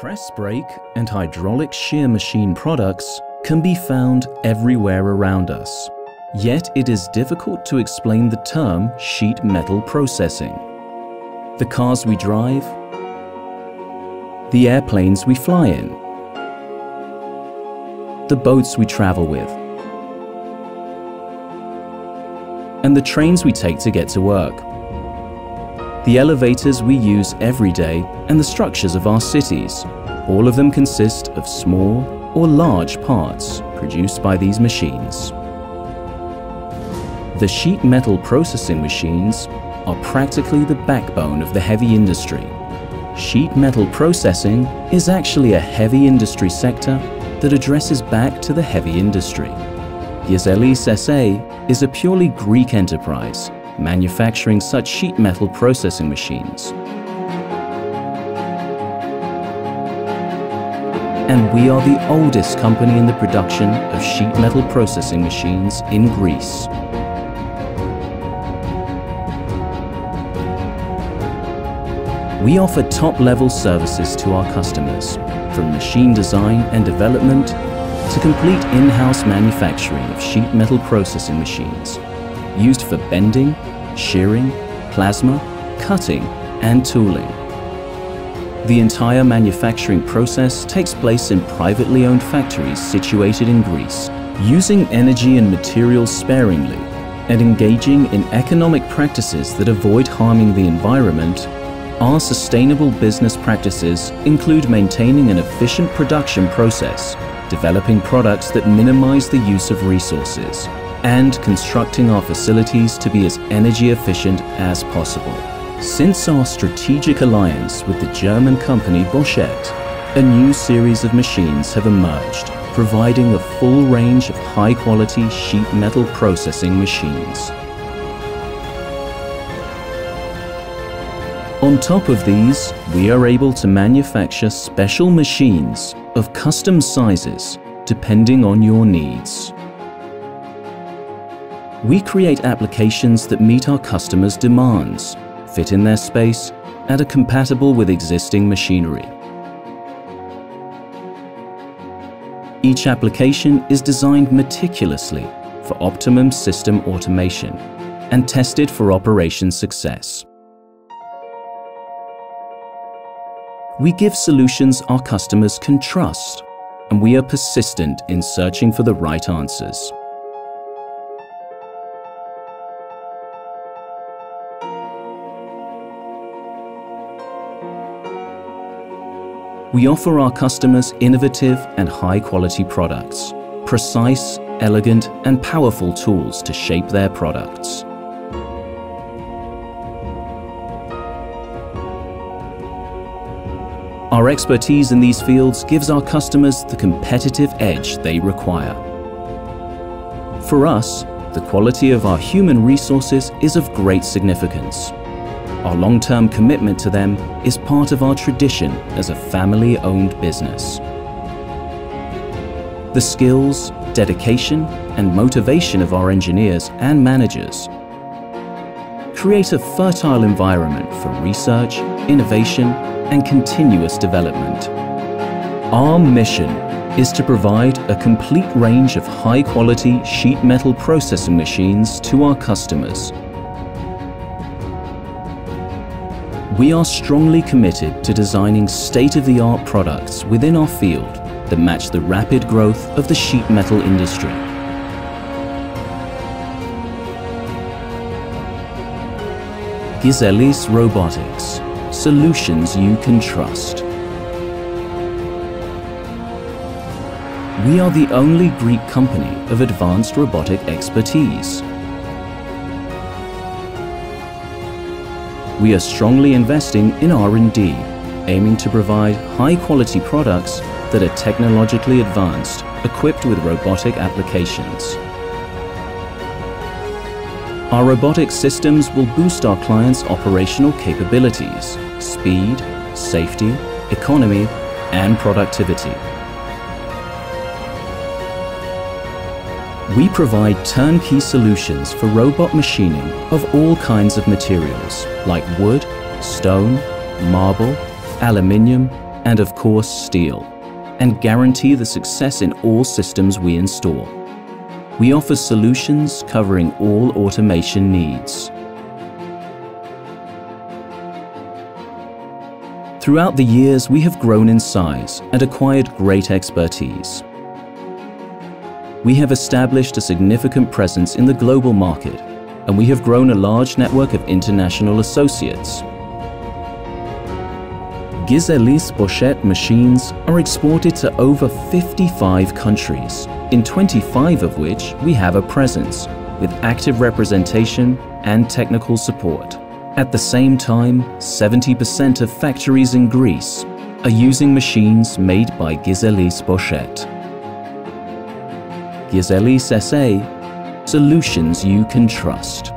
Press brake and hydraulic shear machine products can be found everywhere around us. Yet it is difficult to explain the term sheet metal processing. The cars we drive, the airplanes we fly in, the boats we travel with, and the trains we take to get to work, the elevators we use every day, and the structures of our cities. All of them consist of small or large parts produced by these machines. The sheet metal processing machines are practically the backbone of the heavy industry. Sheet metal processing is actually a heavy industry sector that addresses back to the heavy industry. Gizelis SA is a purely Greek enterprise, manufacturing such sheet metal processing machines. And we are the oldest company in the production of sheet metal processing machines in Greece. We offer top-level services to our customers, from machine design and development to complete in-house manufacturing of sheet metal processing machines, used for bending, shearing, plasma, cutting, and tooling. The entire manufacturing process takes place in privately owned factories situated in Greece, using energy and materials sparingly and engaging in economic practices that avoid harming the environment. Our sustainable business practices include maintaining an efficient production process, developing products that minimize the use of resources, and constructing our facilities to be as energy efficient as possible. Since our strategic alliance with the German company Boschert, a new series of machines have emerged, providing a full range of high-quality sheet metal processing machines. On top of these, we are able to manufacture special machines of custom sizes, depending on your needs. We create applications that meet our customers' demands, fit in their space, and are compatible with existing machinery. Each application is designed meticulously for optimum system automation and tested for operation success. We give solutions our customers can trust, and we are persistent in searching for the right answers. We offer our customers innovative and high-quality products, precise, elegant, and powerful tools to shape their products. Our expertise in these fields gives our customers the competitive edge they require. For us, the quality of our human resources is of great significance. Our long-term commitment to them is part of our tradition as a family-owned business. The skills, dedication, and motivation of our engineers and managers create a fertile environment for research, innovation, and continuous development. Our mission is to provide a complete range of high-quality sheet metal processing machines to our customers. We are strongly committed to designing state-of-the-art products within our field that match the rapid growth of the sheet metal industry. Gizelis Robotics, solutions you can trust. We are the only Greek company of advanced robotic expertise. We are strongly investing in R&D, aiming to provide high-quality products that are technologically advanced, equipped with robotic applications. Our robotic systems will boost our clients' operational capabilities, speed, safety, economy, and productivity. We provide turnkey solutions for robot machining of all kinds of materials like wood, stone, marble, aluminium, and of course steel, and guarantee the success in all systems we install. We offer solutions covering all automation needs. Throughout the years, we have grown in size and acquired great expertise. We have established a significant presence in the global market, and we have grown a large network of international associates. Gizelis-Boschert machines are exported to over 55 countries, in 25 of which we have a presence, with active representation and technical support. At the same time, 70% of factories in Greece are using machines made by Gizelis-Boschert. Gizelis SA, solutions you can trust.